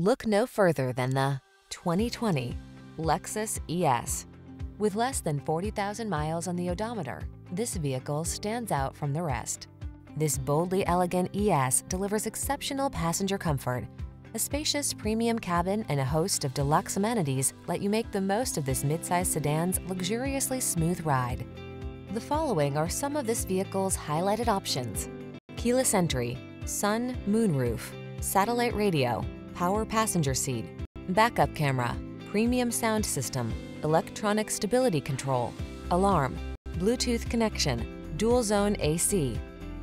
Look no further than the 2020 Lexus ES. With less than 40,000 miles on the odometer, this vehicle stands out from the rest. This boldly elegant ES delivers exceptional passenger comfort. A spacious premium cabin and a host of deluxe amenities let you make the most of this midsize sedan's luxuriously smooth ride. The following are some of this vehicle's highlighted options: keyless entry, sun, moonroof, satellite radio, power passenger seat, backup camera, premium sound system, electronic stability control, alarm, Bluetooth connection, dual zone AC.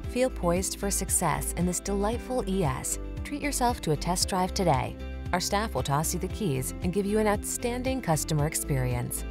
Feel poised for success in this delightful ES. Treat yourself to a test drive today. Our staff will toss you the keys and give you an outstanding customer experience.